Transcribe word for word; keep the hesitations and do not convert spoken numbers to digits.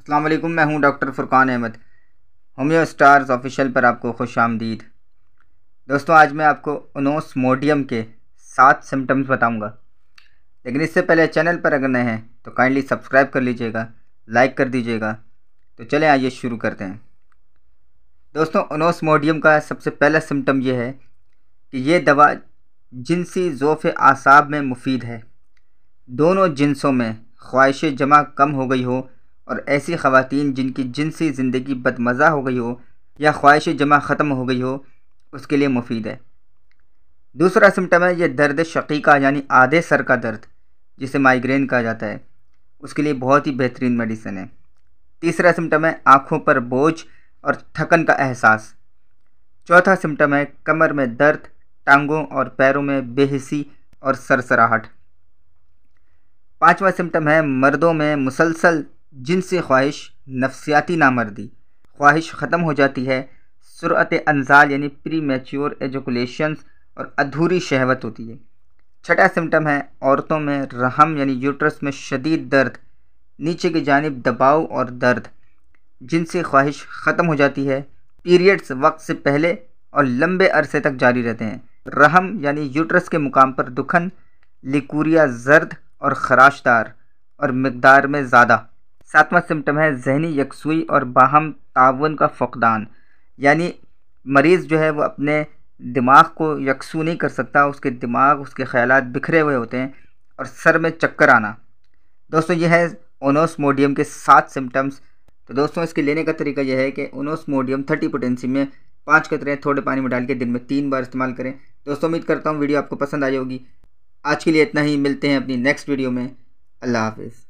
अस्सलाम वालेकुम, मैं हूं doctor Furqan Ahmed. Homeo stars official पर आपको खुश आमदीद। दोस्तों, आज मैं आपको ओनोस्मोडियम के सात सिम्टम्स बताऊंगा। लेकिन इससे पहले चैनल पर अगर नए हैं तो काइंडली सब्सक्राइब कर लीजिएगा, लाइक कर दीजिएगा। तो चलें आइए शुरू करते हैं। दोस्तों, ओनोस्मोडियम का सबसे पहला सिम्टम यह है कि ये दवा जिनसी ज़ोफ़ आसाब में मुफीद है। दोनों जिनसों में ख्वाहिश जमा कम हो गई हो और ऐसी ख़वातीन जिनकी जिनसी ज़िंदगी बदमज़ा हो गई हो या ख्वाहिश जमा ख़त्म हो गई हो, उसके लिए मुफीद है। दूसरा सिम्टम है यह दर्द शकीका यानी आधे सर का दर्द, जिसे माइग्रेन कहा जाता है, उसके लिए बहुत ही बेहतरीन मेडिसिन है। तीसरा सिम्टम है आँखों पर बोझ और थकन का एहसास। चौथा सिम्टम है कमर में दर्द, टांगों और पैरों में बेहिसी और सरसराहट। पाँचवा सिम्टम है मर्दों में मुसलसल जिनसी ख्वाहिश, नफसियाती नामर्दी, ख्वाहिश ख़त्म हो जाती है, सुरअत अंजाल यानी प्री मैच्योर एजोकुलेशंस और अधूरी शहवत होती है। छठा सिम्टम है औरतों में रहम यानी यूट्रस में शदीद दर्द, नीचे की जानिब दबाव और दर्द, जिनसी ख्वाहिश ख़त्म हो जाती है, पीरियड्स वक्त से पहले और लंबे अरसे तक जारी रहते हैं, रहम यानी यूट्रस के मुकाम पर दुखन, लिकूरिया जर्द और खराशदार और मकदार में ज़्यादा। सातवां सिम्टम है जहनी यकसुई और बाहम तावन का फ़ुकदान, यानी मरीज़ जो है वो अपने दिमाग को यकसू नहीं कर सकता, उसके दिमाग उसके ख्यालात बिखरे हुए होते हैं और सर में चक्कर आना। दोस्तों, यह है ओनोस्मोडियम के सात सिम्टम्स। तो दोस्तों, इसके लेने का तरीका यह है कि ओनोस्मोडियम थर्टी पोटेंसी में पाँच कतरे थोड़े पानी में डाल के दिन में तीन बार इस्तेमाल करें। दोस्तों, उम्मीद करता हूँ वीडियो आपको पसंद आई होगी। आज के लिए इतना ही, मिलते हैं अपनी नेक्स्ट वीडियो में। अल्लाह हाफिज़।